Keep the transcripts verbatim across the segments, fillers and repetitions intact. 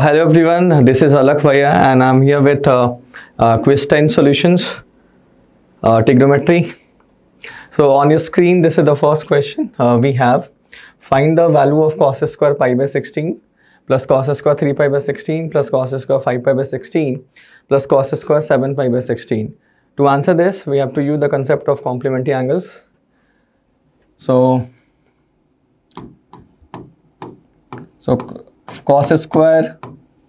Hello everyone, this is Alakh Bhaiya and I'm here with uh, uh, Quiz ten solutions, uh, Trigonometry. So on your screen, this is the first question. Uh, we have find the value of cos square pi by sixteen plus cos square three pi by sixteen plus cos square five pi by sixteen plus cos square seven pi by sixteen. To answer this, we have to use the concept of complementary angles. So, so cos square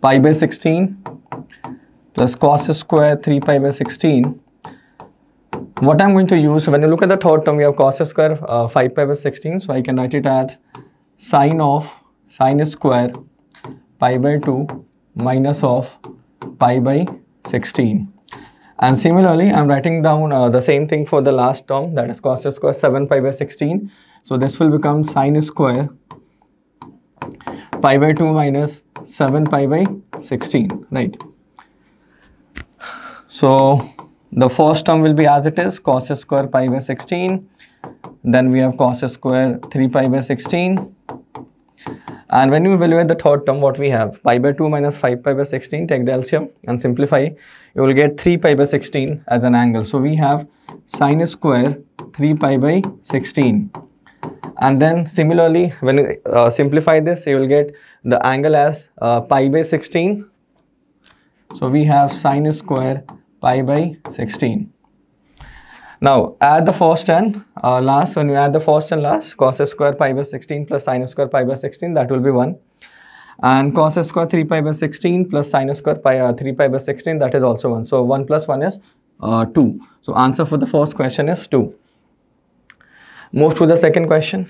pi by sixteen plus cos square three pi by sixteen. What I'm going to use, when you look at the third term, we have cos square uh, five pi by sixteen. So I can write it as sine of sine square pi by two minus of pi by sixteen. And similarly, I'm writing down uh, the same thing for the last term, that is cos square seven pi by sixteen. So this will become sine square pi by two minus seven pi by sixteen, right? So the first term will be as it is, cos square pi by sixteen. Then we have cos square three pi by sixteen. And when you evaluate the third term, what we have? Pi by two minus five pi by sixteen, take the L C M and simplify. You will get three pi by sixteen as an angle. So we have sine square three pi by sixteen. And then similarly, when you uh, simplify this, you will get the angle as uh, pi by sixteen. So we have sine square pi by sixteen. Now add the first and uh, last. When you add the first and last, cos square pi by sixteen plus sine square pi by sixteen, that will be one. And cos square three pi by sixteen plus sine square pi, uh, three pi by sixteen, that is also one. So one plus one is uh, two. So answer for the first question is two. Move to the second question.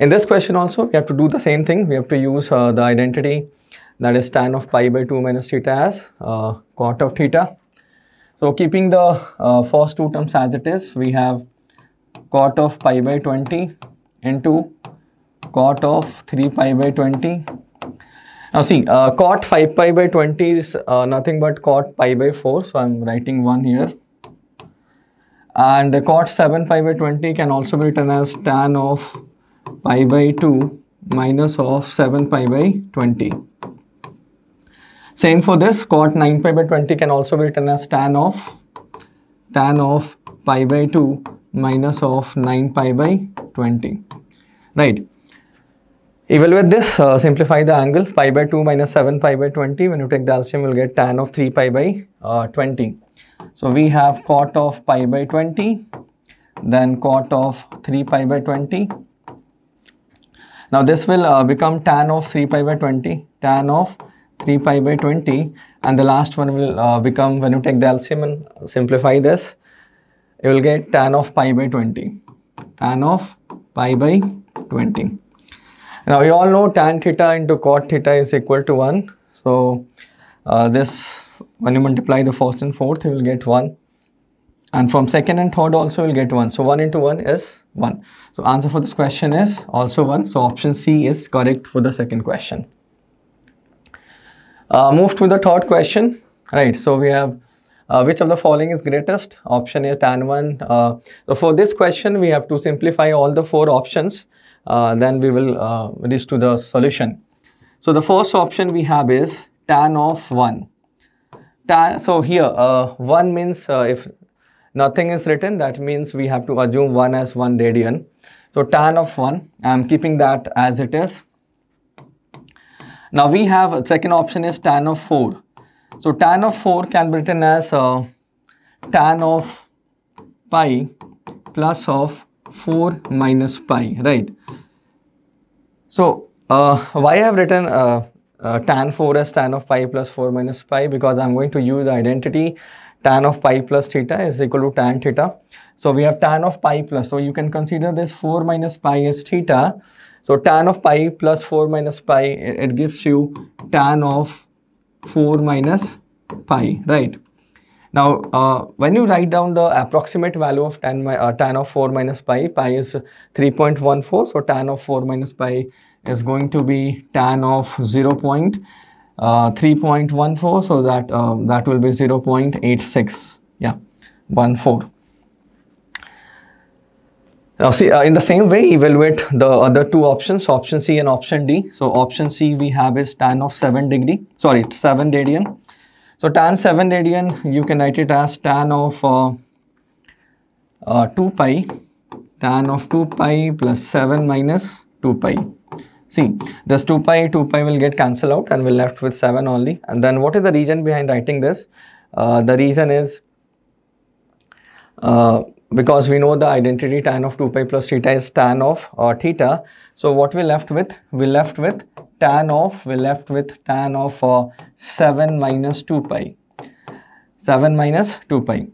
In this question also, we have to do the same thing. We have to use uh, the identity, that is tan of pi by two minus theta as uh, cot of theta. So keeping the uh, first two terms as it is, we have cot of pi by twenty into cot of three pi by twenty. Now see, uh, cot five pi by twenty is uh, nothing but cot pi by four. So I'm writing one here. And the cot seven pi by twenty can also be written as tan of pi by two minus of seven pi by twenty. Same for this, cot nine pi by twenty can also be written as tan of tan of pi by two minus of nine pi by twenty. Right. Evaluate this, uh, simplify the angle, pi by two minus seven pi by twenty. When you take the L C M, you will get tan of three pi by uh, twenty. So we have cot of pi by twenty, then cot of three pi by twenty. Now this will uh, become tan of three pi by twenty, tan of three pi by twenty, and the last one will uh, become, when you take the L C M and simplify this, you will get tan of pi by twenty, tan of pi by twenty. Now you all know tan theta into cot theta is equal to one. So uh, this, when you multiply the first and fourth, you will get one, and from second and third also you will get one. So one into one is one. So answer for this question is also one. So option C is correct for the second question. Uh, move to the third question. Right. So we have uh, which of the following is greatest? Option is tan one. Uh, so for this question, we have to simplify all the four options. Uh, then we will uh, reach to the solution. So the first option we have is tan of one. Tan, so here uh, one means uh, if nothing is written, that means we have to assume one as one radian. So tan of one, I am keeping that as it is. Now we have second option is tan of four. So tan of four can be written as uh, tan of pi plus of four minus pi, right? So uh, why I have written uh, Uh, tan four as tan of pi plus four minus pi, because I'm going to use the identity tan of pi plus theta is equal to tan theta. So we have tan of pi plus, so you can consider this four minus pi as theta. So tan of pi plus four minus pi, it, it gives you tan of four minus pi, right? Now uh, when you write down the approximate value of tan, uh, tan of four minus pi, pi is three point one four, so tan of four minus pi is going to be tan of zero point three point one four, so that uh, that will be zero point eight six, yeah, one four. Now see, uh, in the same way, evaluate the other two options, option C and option D. So option C we have is tan of seven degree, sorry, seven radian. So tan seven radian, you can write it as tan of uh, uh, two pi, tan of two pi plus seven minus two pi. See, this two pi, two pi will get cancelled out and we're left with seven only. And then what is the reason behind writing this? Uh, the reason is, uh, because we know the identity tan of two pi plus theta is tan of uh, theta. So what we left with? We left with tan of, we left with tan of uh, seven minus two pi. seven minus two pi.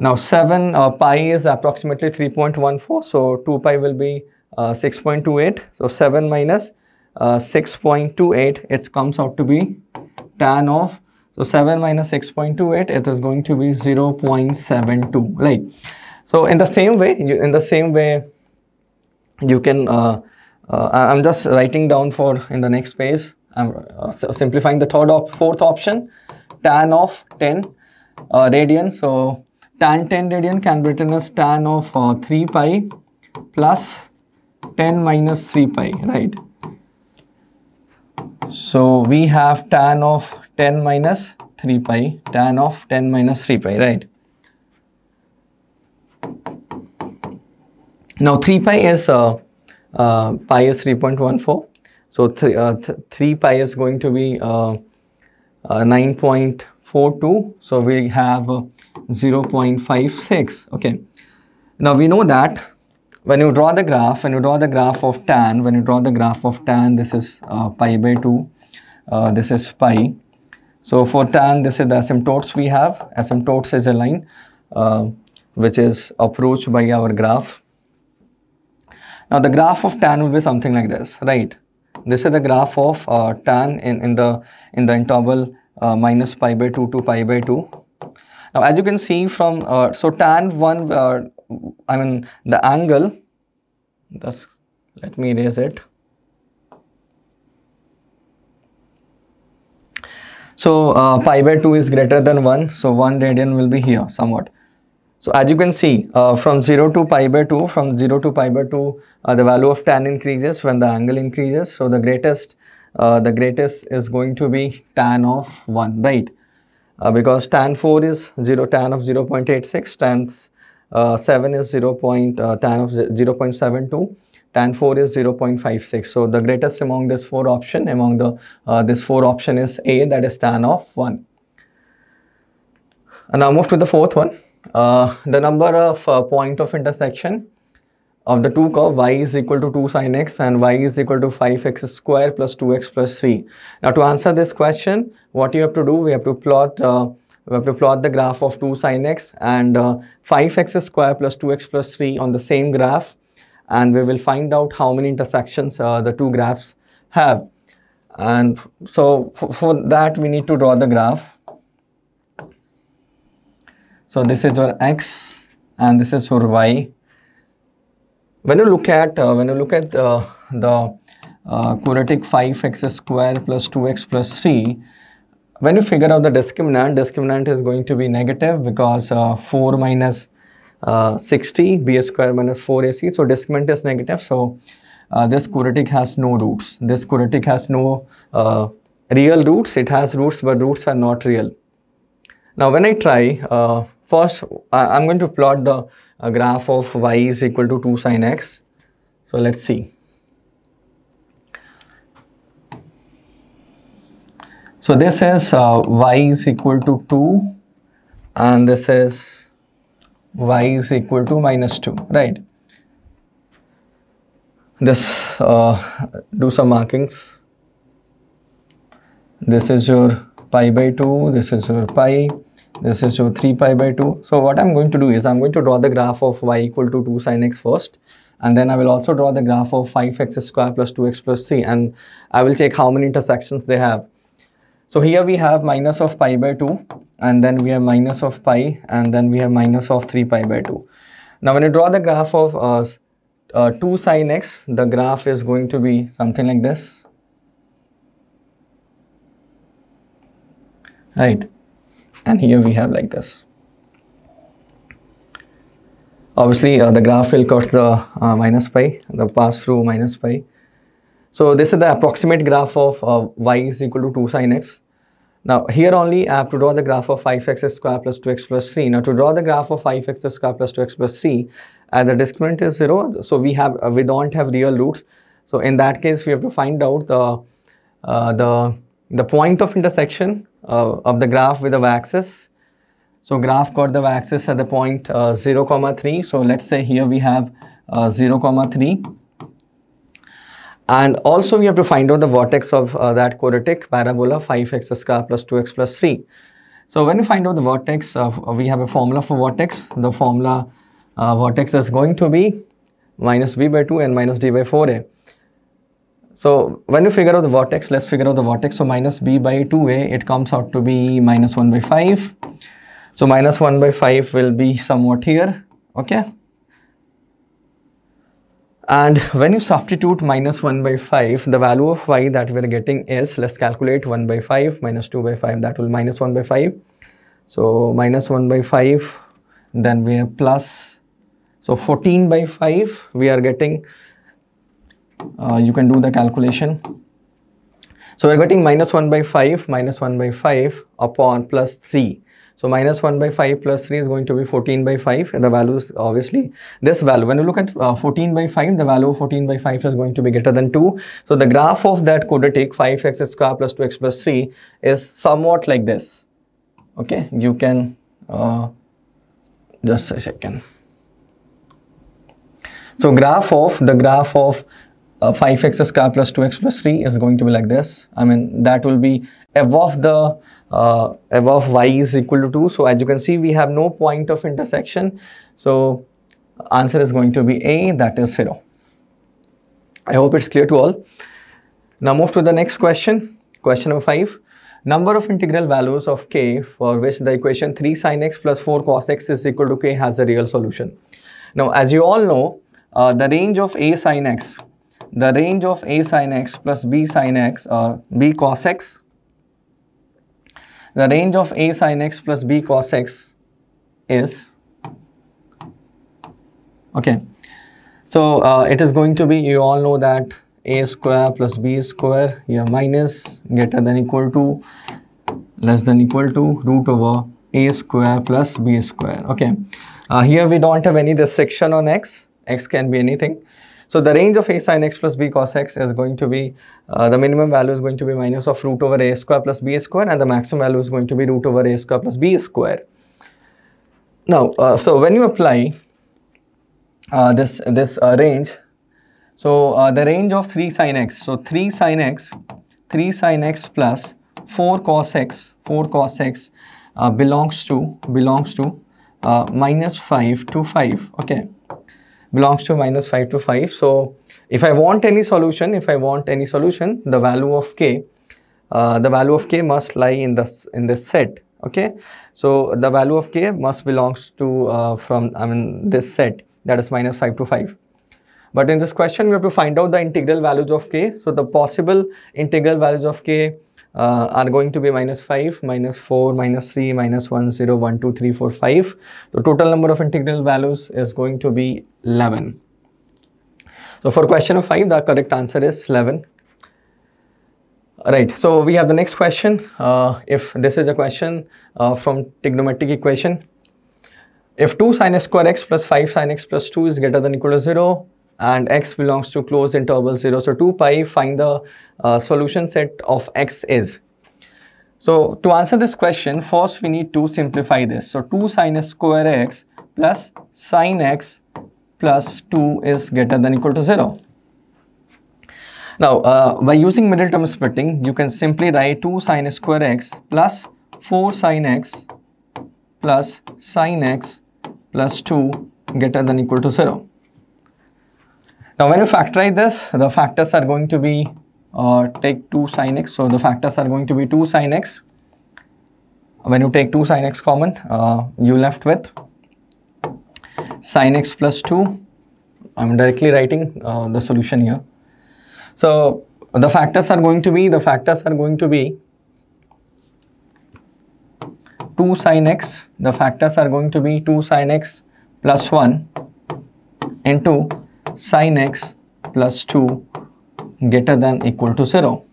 Now seven uh, pi is approximately three point one four. So two pi will be uh, six point two eight. So seven minus uh, six point two eight, it comes out to be tan of, so seven minus six point two eight, it is going to be zero point seven two. Like, so in the same way, you, in the same way, you can, uh, uh, I'm just writing down for in the next page, I'm uh, simplifying the third or fourth option, tan of ten uh, radian. So tan ten radian can be written as tan of uh, three pi plus ten minus three pi, right? So we have tan of ten minus three pi, tan of ten minus three pi, right? Now three pi is uh, uh, pi is three point one four, so th uh, th three pi is going to be uh, uh, nine point four two, so we have uh, zero point five six. Okay, now we know that when you draw the graph, when you draw the graph of tan, when you draw the graph of tan, this is uh, pi by two, uh, this is pi. So for tan, this is the asymptotes we have. Asymptotes is a line uh, which is approached by our graph. Now the graph of tan will be something like this, right? This is the graph of uh, tan in, in the in the interval uh, minus pi by two to pi by two. Now as you can see from, uh, so tan one, uh, I mean the angle, thus let me erase it. So uh, pi by two is greater than one, so one radian will be here somewhat. So as you can see, uh, from zero to pi by two, from zero to pi by two, uh, the value of tan increases when the angle increases. So the greatest, uh, the greatest is going to be tan of one, right? Uh, because tan four is zero, tan of zero point eight six, tan uh, seven is zero point, uh, tan of zero point seven two, tan four is zero point five six. So the greatest among this four option, among the uh, this four option is A, that is tan of one. And now move to the fourth one. Uh, the number of uh, point of intersection of the two curve y is equal to two sin x and y is equal to five x square plus two x plus three. Now to answer this question, what you have to do, we have to plot uh, we have to plot the graph of two sin x and uh, five x square plus two x plus three on the same graph, and we will find out how many intersections uh, the two graphs have. And so for that we need to draw the graph. So this is your x and this is your y. When you look at uh, when you look at uh, the uh, quadratic five x square plus two x plus three, when you figure out the discriminant, discriminant is going to be negative because uh, four minus uh, sixty, b square minus four a c, so discriminant is negative. So uh, this quadratic has no roots. This quadratic has no uh, real roots. It has roots, but roots are not real. Now when I try, uh, first I am going to plot the a graph of y is equal to two sin x. So let's see. So this is uh, y is equal to two and this is y is equal to minus two, right? This uh, do some markings. This is your pi by two, this is your pi, this is your three pi by two. So what I'm going to do is I'm going to draw the graph of y equal to two sin x first, and then I will also draw the graph of five x square plus two x plus three, and I will check how many intersections they have. So here we have minus of pi by two, and then we have minus of pi, and then we have minus of three pi by two. Now when you draw the graph of uh, uh, two sin x, the graph is going to be something like this, right? And here we have like this. Obviously, uh, the graph will cut the uh, minus pi, the pass through minus pi. So this is the approximate graph of uh, y is equal to two sine x. Now here only I have to draw the graph of five x square plus two x plus three. Now to draw the graph of five x square plus two x plus three, uh, the discriminant is zero. So we have uh, we don't have real roots. So in that case, we have to find out the uh, the the point of intersection uh, of the graph with the y-axis. So graph got the y-axis at the point uh, zero comma three. So let's say here we have uh, zero comma three, and also we have to find out the vertex of uh, that quadratic parabola five x square plus two x plus three. So when we find out the vertex, uh, we have a formula for vertex. The formula uh, vertex is going to be minus b by two and minus d by four a. So when you figure out the vertex, let's figure out the vertex. So minus b by two a, it comes out to be minus one by five. So minus one by five will be somewhat here, okay? And when you substitute minus one by five, the value of y that we are getting is, let's calculate one by five minus two by five, that will minus one by five. So minus one by five, then we have plus, so fourteen by five, we are getting, uh, you can do the calculation. So we are getting minus one by five, minus one by five upon plus three. So minus one by five plus three is going to be fourteen by five, and the value is obviously this value. When you look at uh, fourteen by five, the value of fourteen by five is going to be greater than two. So the graph of that quadratic five x square plus two x plus three is somewhat like this. Okay, you can uh, just a second. So graph of the graph of uh, five x square plus two x plus three is going to be like this. I mean, that will be above the uh, above y is equal to two. So as you can see, we have no point of intersection. So answer is going to be A, that is zero. I hope it's clear to all. Now move to the next question, question number five. Number of integral values of k for which the equation three sine x plus four cos x is equal to k has a real solution. Now as you all know, uh, the range of a sine x, the range of a sine x plus b sine x, uh, b cos x, the range of a sine x plus b cos x is, okay, so uh, it is going to be, you all know that a square plus b square, here minus, greater than equal to, less than equal to, root over a square plus b square, okay. Uh, here we don't have any restriction on x, x can be anything. So the range of a sine x plus b cos x is going to be, uh, the minimum value is going to be minus of root over a square plus b square, and the maximum value is going to be root over a square plus b square. Now, uh, so when you apply uh, this, this uh, range, so uh, the range of three sine x, so three sine x, three sine x plus four cos x, four cos x uh, belongs to, belongs to uh, minus five to five, okay. Belongs to minus five to five. So if I want any solution, if I want any solution, the value of k, uh, the value of k must lie in this in this set. Okay. So the value of k must belongs to uh, from I mean this set, that is minus five to five. But in this question, we have to find out the integral values of k. So the possible integral values of k uh, are going to be minus five, minus four, minus three, minus one, zero, one, two, three, four, five. The total number of integral values is going to be eleven. So for question of five, the correct answer is eleven. Right, so we have the next question. Uh, if this is a question uh, from trigonometric equation, if two sine square x plus five sine x plus two is greater than equal to zero, and x belongs to closed interval zero, so two pi, find the uh, solution set of x is. So to answer this question, first we need to simplify this. So two sine square x plus sine x plus two is greater than equal to zero. Now uh, by using middle term splitting, you can simply write two sine square x plus four sine x plus sine x plus two greater than equal to zero. Now when you factorize this, the factors are going to be, uh, take two sine x, so the factors are going to be two sine x. When you take two sine x common, uh, you left with sine x plus two. I'm directly writing uh, the solution here. So the factors are going to be, the factors are going to be two sine x, the factors are going to be two sine x plus one into sin x plus two greater than equal to zero.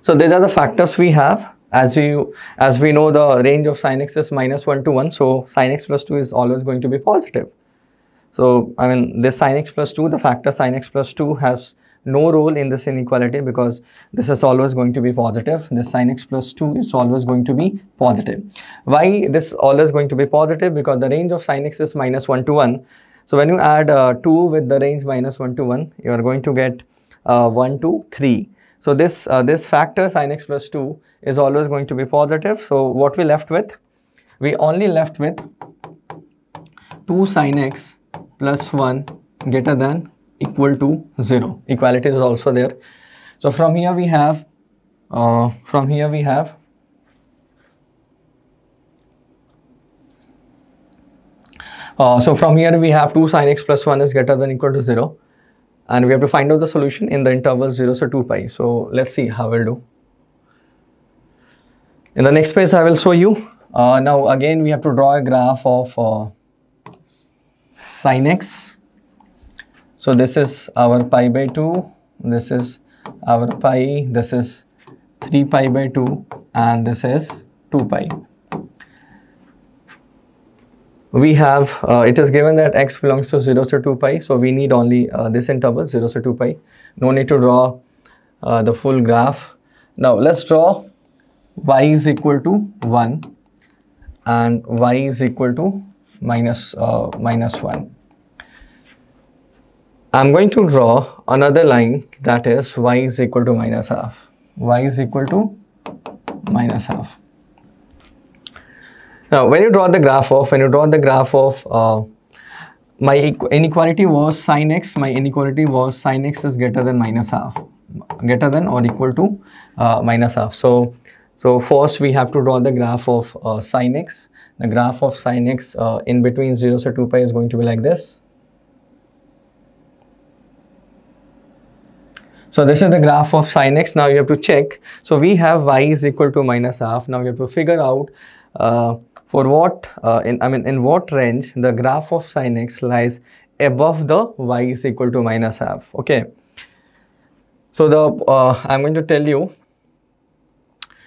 So these are the factors we have. As we, as we know, the range of sin x is minus one to one. So sin x plus two is always going to be positive. So I mean, this sin x plus two, the factor sin x plus two has no role in this inequality because this is always going to be positive. This sin x plus two is always going to be positive. Why this always going to be positive? Because the range of sin x is minus one to one. So when you add uh, two with the range minus one to one, you are going to get uh, one to three. So this, uh, this factor sin x plus two is always going to be positive. So what we left with? We only left with two sin x plus one greater than equal to zero. Equality is also there. So from here we have, uh, from here we have, uh, so from here we have two sin x plus one is greater than equal to zero, and we have to find out the solution in the interval zero, so two pi. So let's see how we'll do. In the next page I will show you. Uh, now again we have to draw a graph of uh, sin x. So this is our pi by two, this is our pi, this is three pi by two, and this is two pi. We have, uh, it is given that x belongs to zero, so two pi. So we need only uh, this interval, zero, so two pi. No need to draw uh, the full graph. Now let's draw y is equal to one and y is equal to minus, uh, minus one. I'm going to draw another line, that is y is equal to minus half. Y is equal to minus half. Now, when you draw the graph of, when you draw the graph of, uh, my inequality was sin x, my inequality was sin x is greater than minus half, greater than or equal to uh, minus half. So, so first we have to draw the graph of uh, sin x. The graph of sin x uh, in between zero, so two pi is going to be like this. So this is the graph of sin x. Now you have to check. So we have y is equal to minus half. Now you have to figure out uh, for what, uh, in, I mean, in what range the graph of sin x lies above the y is equal to minus half. Okay. So the uh, I'm going to tell you.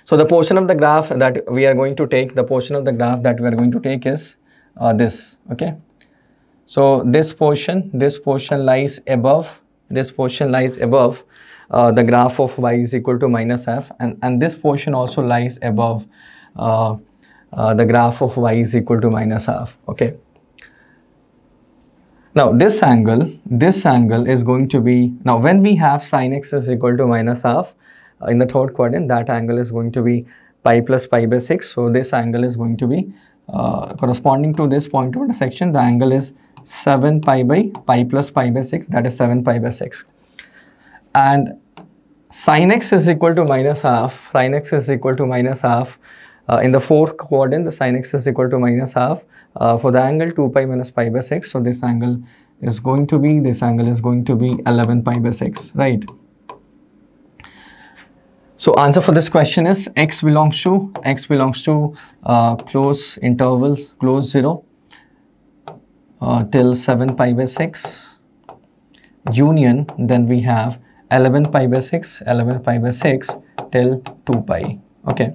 So the portion of the graph that we are going to take, the portion of the graph that we are going to take is uh, this. Okay. So this portion, this portion lies above. This portion lies above uh, the graph of y is equal to minus half, and, and this portion also lies above uh, uh, the graph of y is equal to minus half. Okay. Now this angle, this angle is going to be, now when we have sin x is equal to minus half uh, in the third quadrant, that angle is going to be pi plus pi by six. So this angle is going to be uh, corresponding to this point of intersection, the angle is seven pi by pi plus pi by six, that is seven pi by six. And sin x is equal to minus half, sin x is equal to minus half. Uh, in the fourth quadrant, the sin x is equal to minus half uh, for the angle two pi minus pi by six. So this angle is going to be, this angle is going to be eleven pi by six, right? So answer for this question is x belongs to, x belongs to uh, close intervals, close zero. Uh, till seven pi by six union, then we have eleven pi by six, eleven pi by six till two pi. Okay,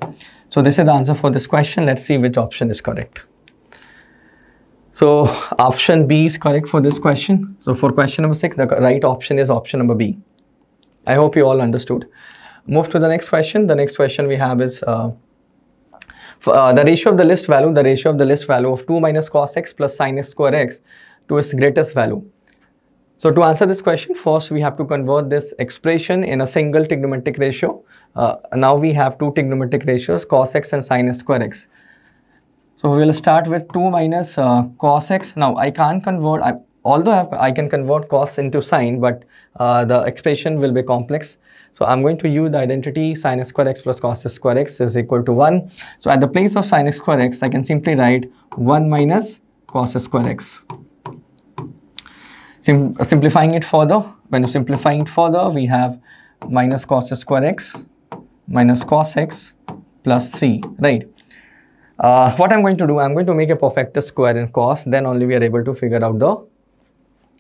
so this is the answer for this question. Let's see which option is correct. So option B is correct for this question. So for question number six, the right option is option number B. I hope you all understood. Move to the next question. The next question we have is uh, Uh, the ratio of the list value, the ratio of the list value of two minus cos x plus sin x square x to its greatest value. So to answer this question, first we have to convert this expression in a single trigonometric ratio. Uh, now we have two trigonometric ratios, cos x and sin x square x. So we will start with two minus uh, cos x. Now I can't convert, I, although I, have, I can convert cos into sin, but uh, the expression will be complex. So I'm going to use the identity sin square x plus cos square x is equal to one. So at the place of sin square x, I can simply write one minus cos square x. Sim simplifying it further, when simplifying it further, we have minus cos square x minus cos x plus three, right? Uh, what I'm going to do, I'm going to make a perfector square in cos, then only we are able to figure out the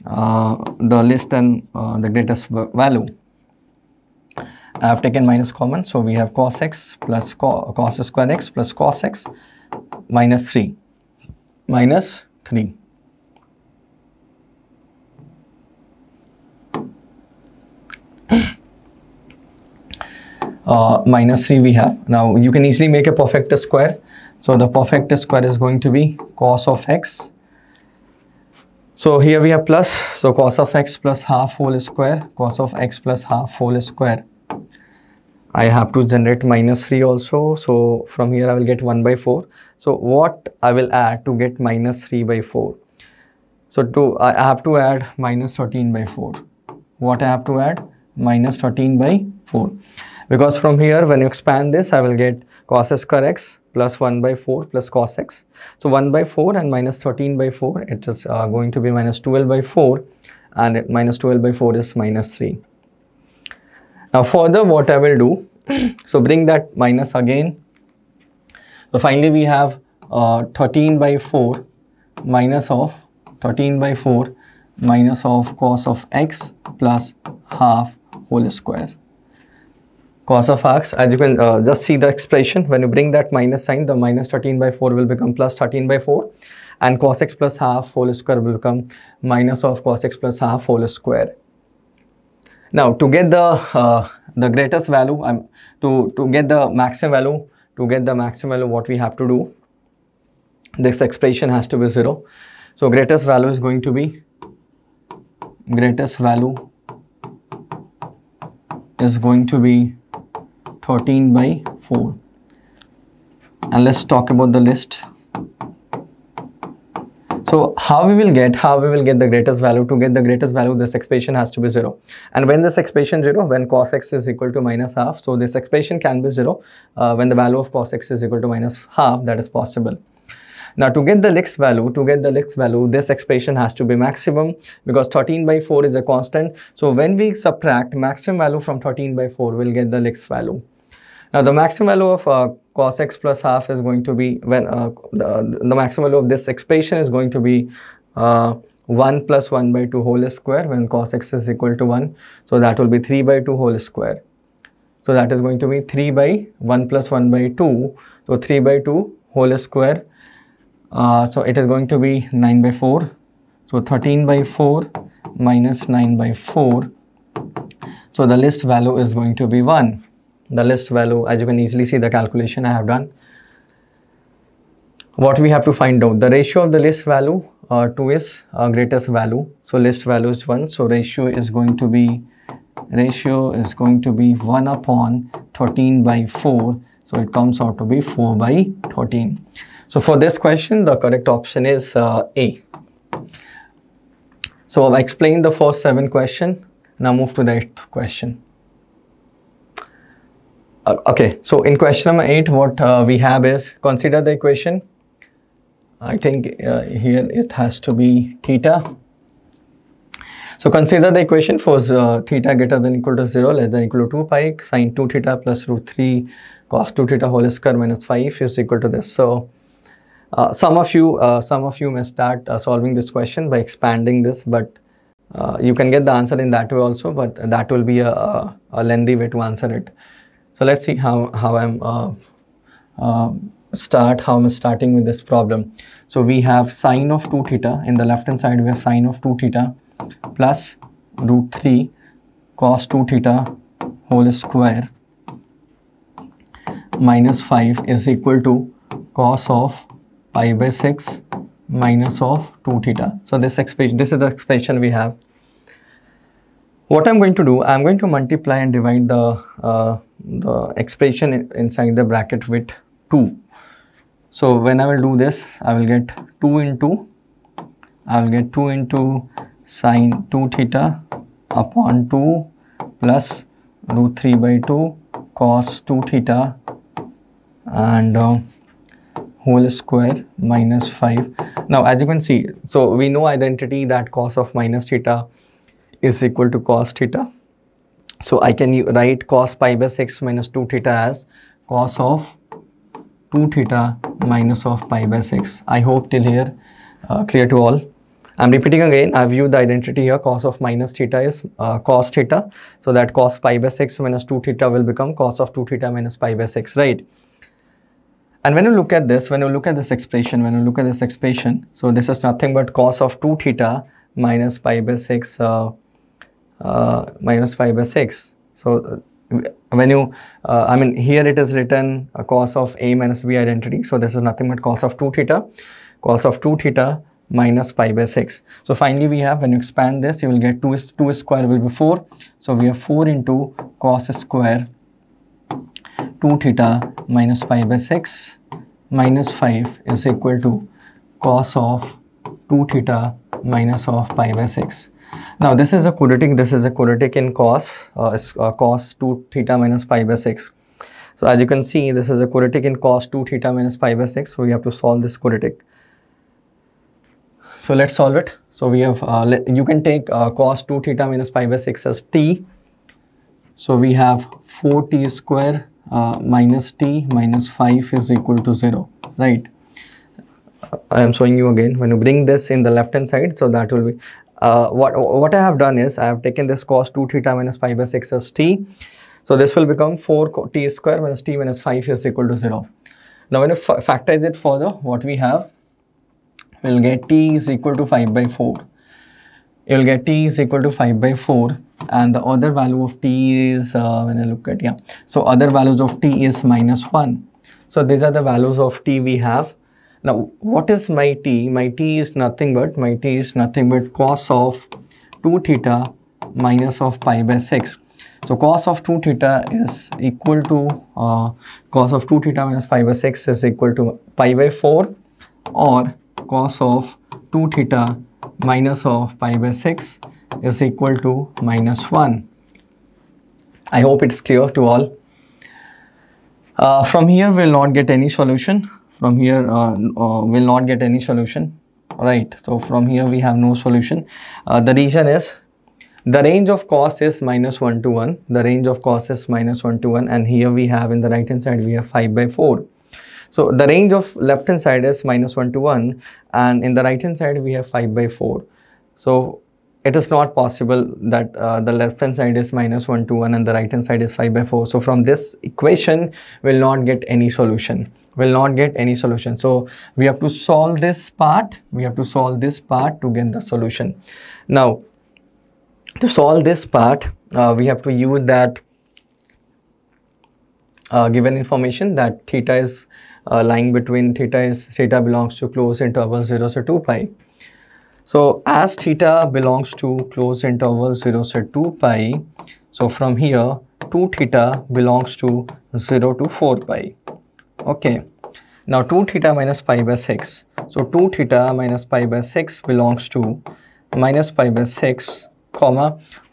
uh, the less than uh, the greatest value. I have taken minus common, so we have cos x plus co cos square x plus cos x minus three minus three. Uh, minus three we have. Now you can easily make a perfect square. So the perfect square is going to be cos of x. So here we have plus. So cos of x plus half whole square. Cos of x plus half whole square. I have to generate minus three also. So from here I will get one by four. So what I will add to get minus three by four? So to I have to add minus thirteen by four. What I have to add? Minus thirteen by four. Because from here, when you expand this, I will get cos square x plus one by four plus cos x. So one by four and minus thirteen by four, it is uh, going to be minus twelve by four, and it, minus twelve by four is minus three. Now further, what I will do, so bring that minus again. So finally, we have uh, thirteen by four minus of thirteen by four minus of cos of x plus half whole square. Cos of x, as you can uh, just see the expression, when you bring that minus sign, the minus thirteen by four will become plus thirteen by four, and cos x plus half whole square will become minus of cos x plus half whole square. Now to get the uh, the greatest value, um, to, to get the maximum value, to get the maximum value, what we have to do, this expression has to be zero. So greatest value is going to be, greatest value is going to be thirteen by four, and let's talk about the list. So how we will get how we will get the greatest value? To get the greatest value, this expression has to be zero, and when this expression zero, when cos x is equal to minus half, so this expression can be zero uh, when the value of cos x is equal to minus half. That is possible. Now to get the least value, to get the least value, this expression has to be maximum, because thirteen by four is a constant. So when we subtract maximum value from thirteen by four, we'll get the least value. Now the maximum value of uh, cos x plus half is going to be, when uh, the, the maximum value of this expression is going to be uh, one plus one by two whole square, when cos x is equal to one. So that will be three by two whole square. So that is going to be three by one plus one by two. So three by two whole square. Uh, so it is going to be nine by four. So thirteen by four minus nine by four. So the least value is going to be one. The least value, as you can easily see the calculation I have done. What we have to find out, the ratio of the least value uh, to its uh, greatest value. So least value is one. So ratio is going to be ratio is going to be one upon thirteen by four. So it comes out to be four by thirteen. So for this question, the correct option is uh, A. So I've explained the first seven question. Now move to the eighth question. Uh, okay, so in question number eight, what uh, we have is, consider the equation. I think uh, here it has to be theta. So consider the equation for uh, theta greater than equal to zero, less than equal to two pi sine two theta plus root three cos two theta whole square minus five is equal to this. So Uh, some of you, uh, some of you may start uh, solving this question by expanding this, but uh, you can get the answer in that way also. But that will be a, a, a lengthy way to answer it. So let's see how how I'm uh, uh, start how I'm starting with this problem. So we have sine of two theta in the left hand side. We have sine of two theta plus root three cos two theta whole square minus five is equal to cos of pi by six minus of two theta. So this expression, this is the expression we have. What I'm going to do, I'm going to multiply and divide the uh, the expression in, inside the bracket with two. So when I will do this, I will get two into, I will get two into sine two theta upon two plus root three by two cos two theta and uh, whole square minus five. Now as you can see, so we know identity that cos of minus theta is equal to cos theta. So I can write cos pi by six minus two theta as cos of two theta minus of pi by six. I hope till here uh, clear to all. I'm repeating again, I've used the identity here. Cos of minus theta is uh, cos theta. So that cos pi by six minus two theta will become cos of two theta minus pi by six, right? And when you look at this, when you look at this expression, when you look at this expression, so this is nothing but cos of two theta minus pi by six, uh, uh, minus pi by six. So uh, when you, uh, I mean, here it is written uh, cos of a minus b identity. So this is nothing but cos of two theta, cos of two theta minus pi by six. So finally we have, when you expand this, you will get two is two square will be four. So we have four into cos square two theta minus pi by six minus five is equal to cos of two theta minus of pi by six. Now this is a quadratic, this is a quadratic in cos, uh, uh, cos two theta minus pi by six. So as you can see, this is a quadratic in cos two theta minus pi by six. So we have to solve this quadratic. So let's solve it. So we have, uh, let, you can take uh, cos two theta minus pi by six as t. So we have four t square uh, minus t minus five is equal to zero, right? I am showing you again, when you bring this in the left hand side, so that will be, uh, what, what I have done is, I have taken this cos two theta minus pi by six as t. So this will become four t square minus t minus five is equal to zero. Now when you factorize it further, what we have, we'll get t is equal to five by four. You'll get t is equal to five by four, and the other value of t is, uh, when I look at, yeah, so other values of t is minus one. So these are the values of t we have. Now what is my t? My t is nothing but, my t is nothing but cos of two theta minus of pi by six. So cos of two theta is equal to, uh, cos of two theta minus pi by six is equal to pi by four, or cos of two theta minus of pi by six is equal to minus one. I hope it's clear to all. Uh, from here we will not get any solution. From here uh, uh, we will not get any solution. Alright, so from here we have no solution. Uh, the reason is, the range of cos is minus one to one. The range of cos is minus one to one, and here we have, in the right hand side, we have five by four. So the range of left hand side is minus one to one, and in the right hand side we have five by four. So it is not possible that uh, the left hand side is minus one to one and the right hand side is five by four. So from this equation we will not get any solution. We will not get any solution. So we have to solve this part. We have to solve this part to get the solution. Now to solve this part, uh, we have to use that uh, given information, that theta is Uh, lying between theta is theta belongs to closed interval zero to two pi. So as theta belongs to closed interval zero to two pi, so from here two theta belongs to zero to four pi. Okay. Now two theta minus pi by six. So two theta minus pi by six belongs to minus pi by six, comma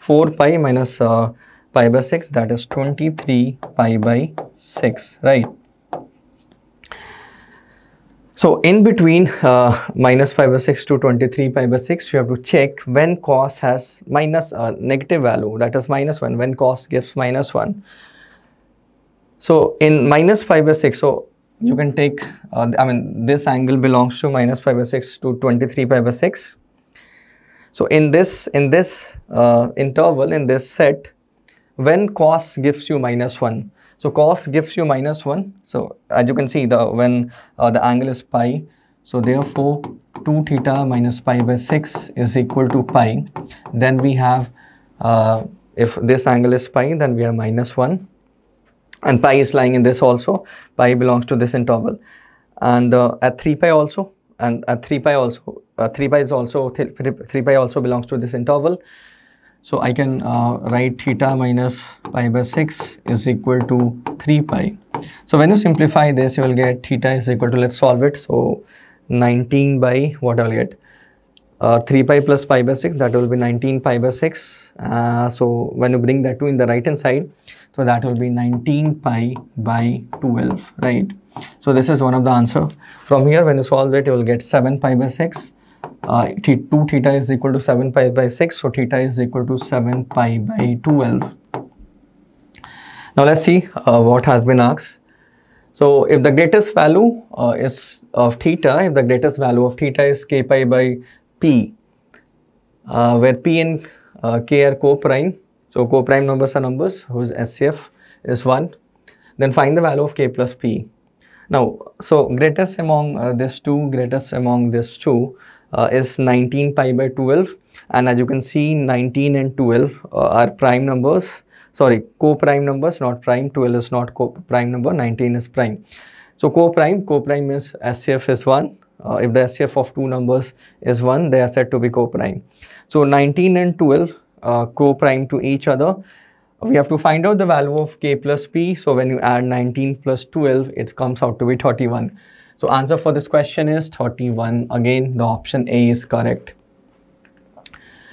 four pi minus uh, pi by six, that is twenty-three pi by six, right? So in between uh, minus pi by six to twenty-three pi by six, you have to check when cos has minus uh, negative value, that is minus one, when cos gives minus one. So in minus pi by six, so you can take, uh, I mean, this angle belongs to minus pi by six to twenty-three pi by six. So in this, in this uh, interval, in this set, when cos gives you minus one. So cos gives you minus one. So as you can see, the when uh, the angle is pi, so therefore two theta minus pi by six is equal to pi. Then we have, uh, if this angle is pi, then we have minus one, and pi is lying in this also. Pi belongs to this interval, and uh, at three pi also, and at three pi also, uh, three pi is also th three pi also belongs to this interval. So I can uh, write theta minus pi by six is equal to three pi. So when you simplify this, you will get theta is equal to, let's solve it. So nineteen by, what I will get? Uh, three pi plus pi by six, that will be nineteen pi by six. Uh, so when you bring that two in the right hand side, so that will be nineteen pi by twelve, right? So this is one of the answer. From here, when you solve it, you will get seven pi by six. Uh, th two theta is equal to seven pi by six, so theta is equal to seven pi by twelve. Now let's see uh, what has been asked. So if the greatest value uh, is of theta, if the greatest value of theta is k pi by p, uh, where P and uh, K are co-prime. So co-prime numbers are numbers whose H C F is one. Then find the value of K plus P. Now, so greatest among uh, this two, greatest among this two uh, is nineteen pi by twelve, and as you can see nineteen and twelve uh, are prime numbers, sorry co-prime numbers, not prime. Twelve is not co-prime number, nineteen is prime. So co-prime, co-prime is H C F is one. Uh, if the H C F of two numbers is one, they are said to be co-prime. So nineteen and twelve uh, co-prime to each other. We have to find out the value of K plus P. So when you add nineteen plus twelve, it comes out to be thirty-one. So answer for this question is thirty-one. Again, the option A is correct.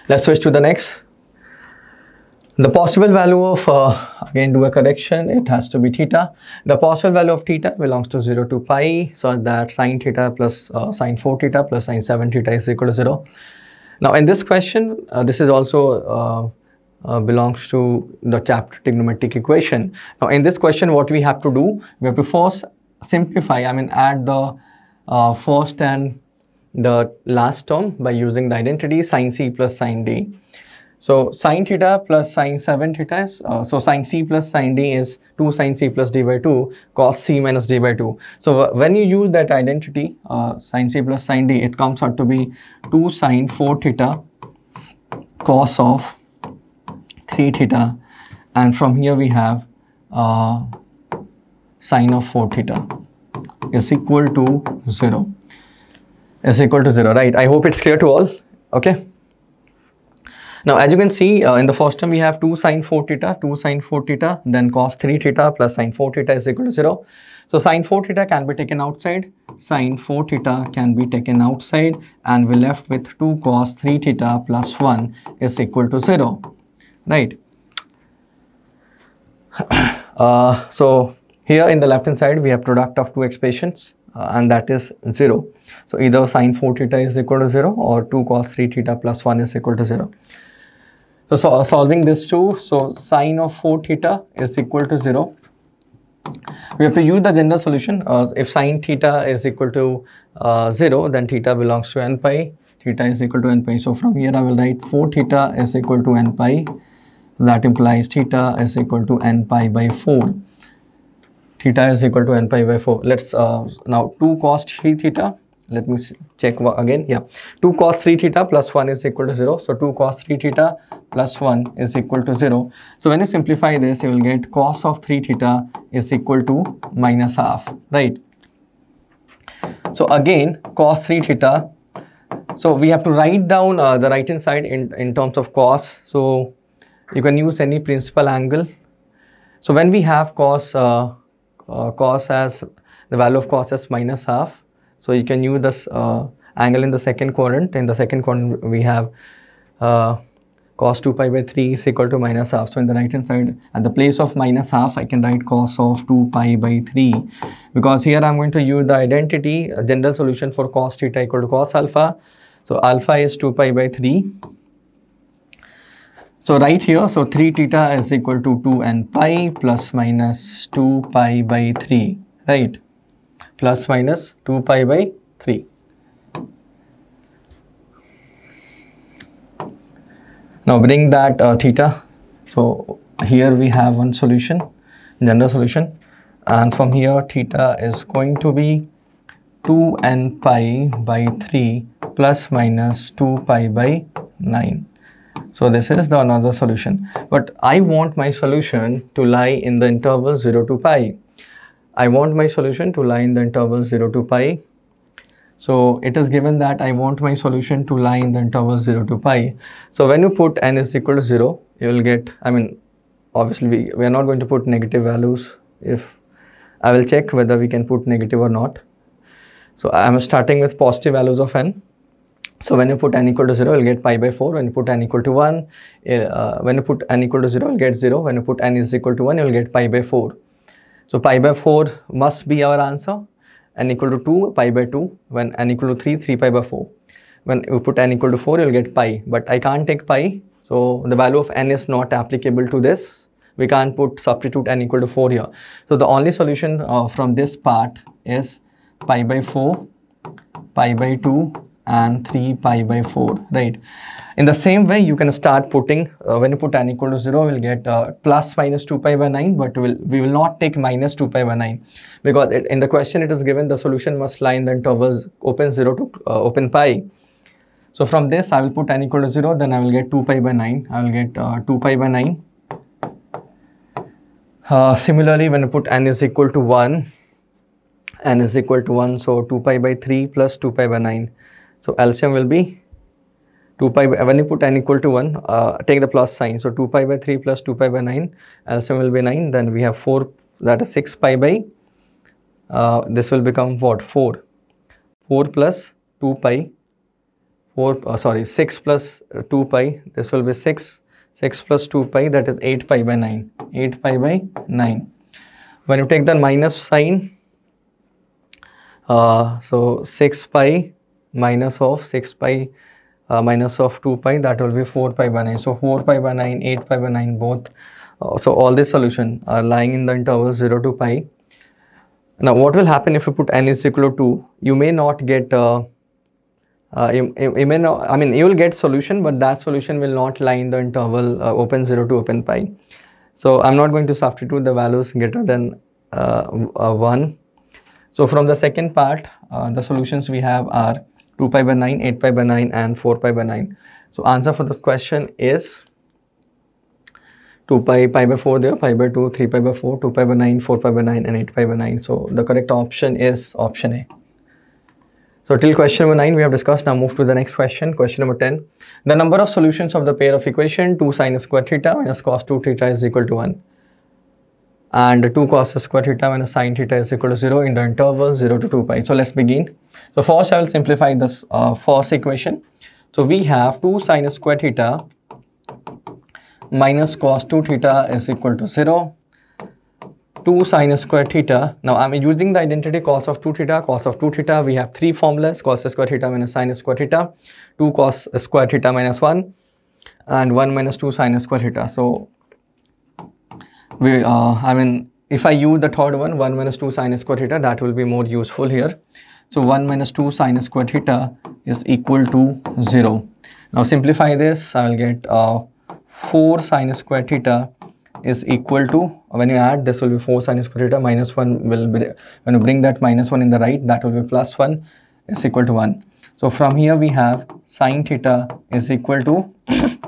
Let's switch to the next. The possible value of, uh, again do a correction, it has to be theta. The possible value of theta belongs to zero to pi, so that sine theta plus uh, sine four theta plus sine seven theta is equal to zero. Now in this question, uh, this is also uh, Uh, belongs to the chapter trigonometric equation. Now in this question, what we have to do, we have to first simplify, I mean add the uh, first and the last term by using the identity sine C plus sine D. So sine theta plus sine seven theta is, uh, so sine C plus sine D is two sine C plus D by two, cos C minus D by two. So uh, when you use that identity, uh, sine C plus sine D, it comes out to be two sine four theta cos of three theta, and from here we have uh, sine of four theta is equal to zero, is equal to zero, right? I hope it's clear to all, okay? Now as you can see, uh, in the first term we have two sine four theta, two sine four theta, then cos three theta plus sine four theta is equal to zero. So sine four theta can be taken outside, sine four theta can be taken outside, and we're left with two cos three theta plus one is equal to zero. Right. Uh, so here in the left hand side we have product of two expressions, uh, and that is zero. So either sine four theta is equal to zero or two cos three theta plus one is equal to zero. So, so uh, solving this too, so sine of four theta is equal to zero. We have to use the general solution. Uh, if sine theta is equal to uh, zero, then theta belongs to n pi, theta is equal to n pi. So from here I will write four theta is equal to n pi. That implies theta is equal to n pi by four. Theta is equal to n pi by four. Let's uh, now two cos three theta. Let me check again. Yeah, two cos three theta plus one is equal to zero. So two cos three theta plus one is equal to zero. So when you simplify this, you will get cos of three theta is equal to minus half, right? So again, cos three theta. So we have to write down uh, the right hand side in, in terms of cos. So you can use any principal angle. So when we have cos, uh, uh, cos as the value of cos as minus half, so you can use this uh, angle in the second quadrant. In the second quadrant we have uh, cos two pi by three is equal to minus half. So in the right hand side, at the place of minus half, I can write cos of two pi by three, because here I'm going to use the identity, a general solution for cos theta equal to cos alpha. So alpha is two pi by three. So right here, so three theta is equal to two n pi plus minus two pi by three, right? Plus minus two pi by three. Now bring that uh, theta. So here we have one solution, general solution. And from here, theta is going to be two n pi by three plus minus two pi by nine. So this is the another solution, but I want my solution to lie in the interval zero to pi. I want my solution to lie in the interval zero to pi. So it is given that I want my solution to lie in the interval zero to pi. So when you put n is equal to zero, you will get, I mean, obviously we, we are not going to put negative values. If I will check whether we can put negative or not. So I am starting with positive values of n. So when you put n equal to zero, you'll get pi by four. When you put n equal to one, uh, when you put n equal to zero, you'll get zero. When you put n is equal to one, you'll get pi by four. So pi by four must be our answer. N equal to two, pi by two. When n equal to three, three pi by four. When you put n equal to four, you'll get pi. But I can't take pi. So the value of n is not applicable to this. We can't put substitute n equal to four here. So the only solution uh, from this part is pi by four, pi by two, and three pi by four, right? In the same way, you can start putting, uh, when you put n equal to zero, we'll get uh, plus minus two pi by nine, but we'll, we will not take minus two pi by nine, because it, in the question it is given the solution must lie in the intervals open zero to uh, open pi. So from this, I will put n equal to zero, then I will get two pi by nine, I will get uh, two pi by nine. Uh, similarly, when you put n is equal to one, n is equal to one, so two pi by three plus two pi by nine. So L C M will be two pi by, when you put n equal to one, uh, take the plus sign. So two pi by three plus two pi by nine, L C M will be nine. Then we have four, that is six pi by, uh, this will become what? four. four plus two pi, four, uh, sorry, six plus two pi, this will be six. six plus two pi, that is eight pi by nine. eight pi by nine. When you take the minus sign, uh, so six pi minus of six pi uh, minus of two pi, that will be four pi by nine. So four pi by nine, eight pi by nine, both. Uh, so all this solution are lying in the interval zero to pi. Now what will happen if you put n is equal to two? You may not get uh, Uh, you, you may not, I mean, you will get solution, but that solution will not lie in the interval uh, open zero to open pi. So I'm not going to substitute the values greater than uh, uh, one. So from the second part, uh, the solutions we have are two pi by nine, eight pi by nine, and four pi by nine. So answer for this question is two pi, pi by four there, pi by two, three pi by four, two pi by nine, four pi by nine, and eight pi by nine. So the correct option is option A. So till question number nine we have discussed. Now move to the next question, question number ten. The number of solutions of the pair of equation two sin square theta minus cos two theta is equal to one, and two cos square theta minus sin theta is equal to zero in the interval zero to two pi. So let's begin. So first I will simplify this uh, first equation. So we have two sin square theta minus cos two theta is equal to zero. two sin square theta. Now I'm using the identity cos of two theta, cos of two theta. We have three formulas: cos square theta minus sin square theta, two cos square theta minus one, and one minus two sin square theta. So we, uh, I mean, if I use the third one, one minus two sin square theta, that will be more useful here. So one minus two sin square theta is equal to zero. Now simplify this. I will get uh, four sin square theta is equal to, when you add, this will be four sin square theta minus one will be, when you bring that minus one in the right, that will be plus one is equal to one. So from here we have sin theta is equal to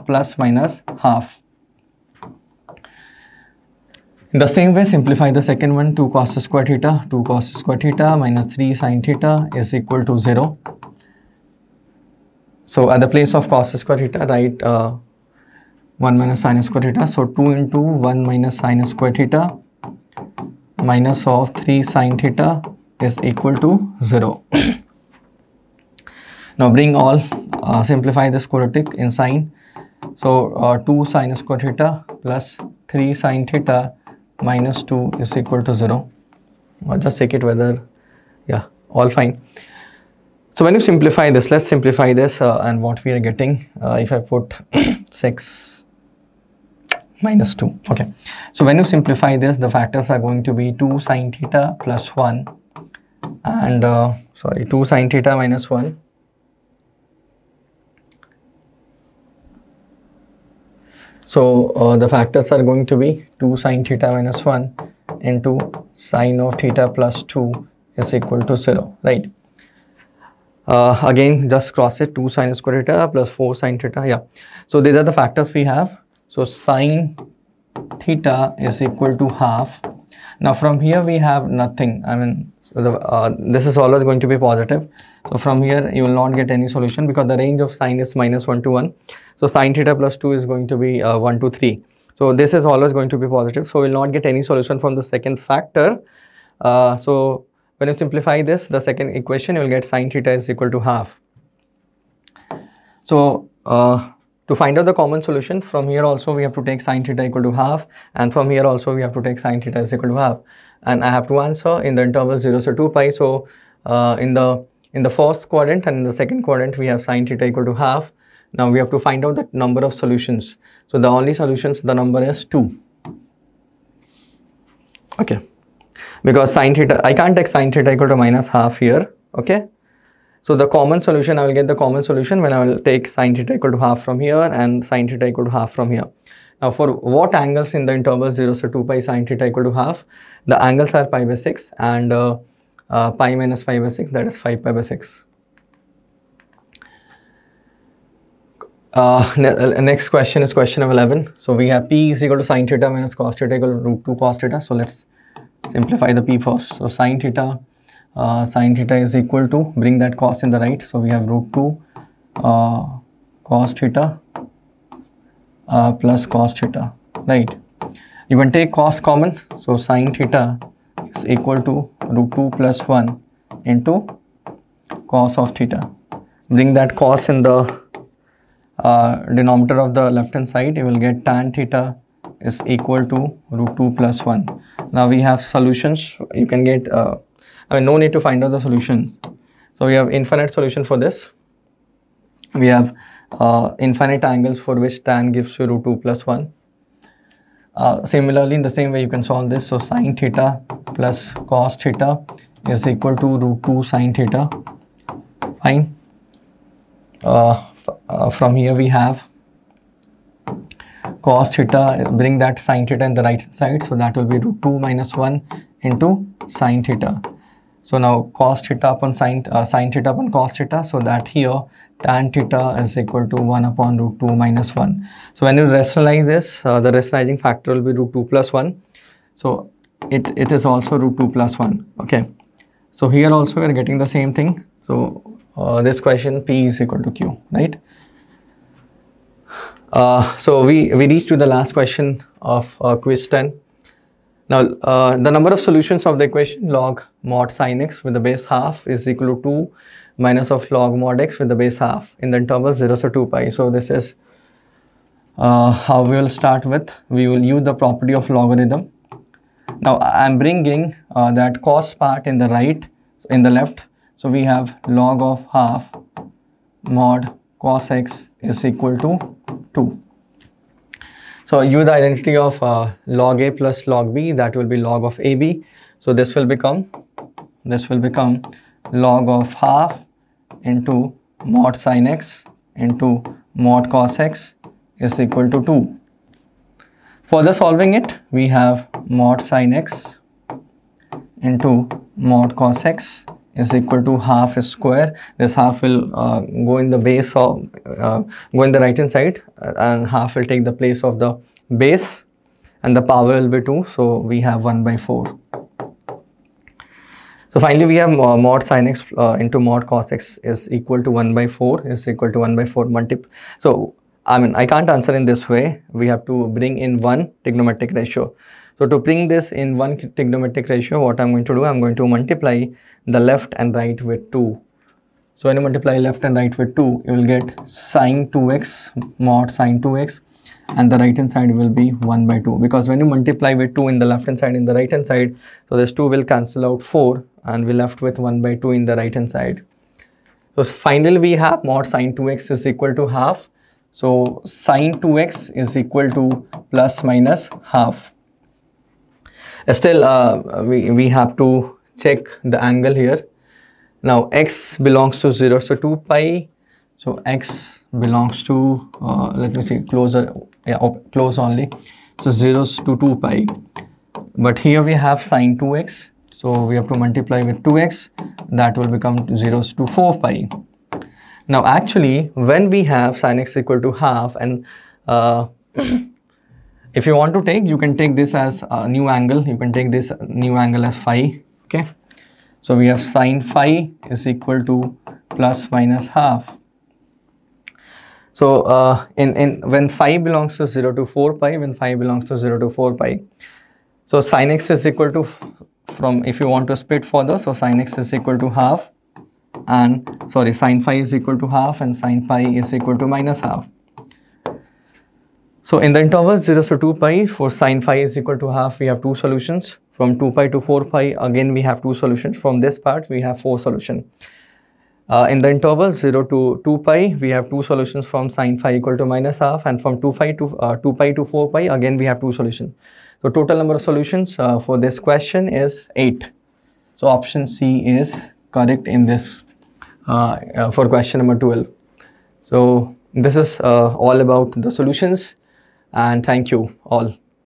plus minus half. In the same way, simplify the second one. two cos square theta, two cos square theta minus three sin theta is equal to zero. So at the place of cos square theta, write uh, one minus sin square theta. So two into one minus sin square theta minus of three sin theta is equal to zero. Now bring all, uh, simplify this quadratic in sign. So uh, two sin square theta plus three sin theta minus two is equal to zero. I'll just check it whether, yeah, all fine. So when you simplify this, let's simplify this uh, and what we are getting, uh, if I put six minus two. Okay, so when you simplify this, the factors are going to be two sin theta plus one and uh, sorry, two sin theta minus one. So uh, the factors are going to be two sin theta minus one into sin of theta plus two is equal to zero, right? Uh, again, just cross it, two sin square theta plus four sin theta. Yeah, so these are the factors we have. So sin theta is equal to half. Now from here we have nothing. I mean, so the, uh, this is always going to be positive. So from here you will not get any solution because the range of sin is minus one to one. So sin theta plus two is going to be uh, one to three. So this is always going to be positive. So we will not get any solution from the second factor. Uh, so when you simplify this, the second equation, you will get sin theta is equal to half. So uh, to find out the common solution, from here also we have to take sin theta equal to half, and from here also we have to take sin theta is equal to half, and I have to answer in the interval zero to two pi. So uh, in the in the first quadrant and in the second quadrant we have sin theta equal to half. Now we have to find out the number of solutions. So the only solutions, the number is two. Okay, because sin theta, I can't take sin theta equal to minus half here. Okay. So the common solution, I will get the common solution when I will take sine theta equal to half from here and sine theta equal to half from here. Now for what angles in the interval zero, so two pi sine theta equal to half, the angles are pi by six and uh, uh, pi minus pi by six, that is five pi by six. Uh, ne next question is question number eleven. So we have p is equal to sine theta minus cos theta equal to root two cos theta. So let's simplify the p first. So sine theta, uh, sine theta is equal to, bring that cos in the right. So we have root two uh, cos theta uh, plus cos theta, right? You can take cos common. So sine theta is equal to root two plus one into cos of theta. Bring that cos in the Uh, denominator of the left hand side, you will get tan theta is equal to root two plus one. Now we have solutions. You can get, uh, I mean, no need to find out the solution. So we have infinite solution for this. We have uh, infinite angles for which tan gives you root two plus one. Uh, similarly, in the same way, you can solve this. So sine theta plus cos theta is equal to root two sine theta. Fine. Uh, Uh, from here we have cos theta, bring that sine theta in the right side, so that will be root two minus one into sine theta. So now cos theta upon sine, uh, sine theta upon cos theta, so that here tan theta is equal to one upon root two minus one. So when you rationalize this, uh, the rationalizing factor will be root two plus one. So it, it is also root two plus one. Okay. So here also we are getting the same thing. So Uh, this question, P is equal to Q, right? Uh, so we, we reached to the last question of uh, quiz ten. Now, uh, the number of solutions of the equation log mod sin x with the base half is equal to two minus of log mod x with the base half in the interval zero, so two pi. So this is uh, how we will start with. We will use the property of logarithm. Now, I am bringing uh, that cos part in the right, in the left. So we have log of half mod cos x is equal to two. So use the identity of uh, log a plus log b, that will be log of ab. So this will become, this will become log of half into mod sin x into mod cos x is equal to two. Further solving it, we have mod sin x into mod cos x is equal to half square. This half will uh, go in the base of, uh, go in the right hand side, and half will take the place of the base, and the power will be two, so we have one by four. So finally we have uh, mod sin x uh, into mod cos x is equal to one by four, is equal to one by four multiple. So I mean, I can't answer in this way, we have to bring in one trigonometric ratio. So to bring this in one trigonometric ratio, what I'm going to do, I'm going to multiply the left and right with two. So when you multiply left and right with two, you will get sine two x mod sine two x, and the right hand side will be one by two, because when you multiply with two in the left hand side, in the right hand side, so this two will cancel out four, and we're left with one by two in the right hand side. So finally we have mod sine two x is equal to half. So sine two x is equal to plus minus half. Still, uh, we, we have to check the angle here. Now, x belongs to zero, so two pi. So, x belongs to, uh, let me see, closer, yeah, close only. So, zero to two pi. But here we have sine two x. So, we have to multiply with two x. That will become zero to four pi. Now, actually, when we have sine x equal to half and uh, if you want to take, you can take this as a new angle, you can take this new angle as phi, okay. So we have sine phi is equal to plus minus half. So uh, in, in when phi belongs to zero to four pi, when phi belongs to zero to four pi, so sine x is equal to, from, if you want to split further, so sine x is equal to half and, sorry, sine phi is equal to half and sine pi is equal to minus half. So in the interval zero to two pi, for sine phi is equal to half, we have two solutions. From two pi to four pi, again we have two solutions. From this part, we have four solutions. Uh, in the interval zero to two pi, we have two solutions from sine phi equal to minus half, and from two pi to uh, two pi to four pi, again we have two solutions. So total number of solutions uh, for this question is eight. So option C is correct in this uh, for question number twelve. So this is uh, all about the solutions, and thank you all.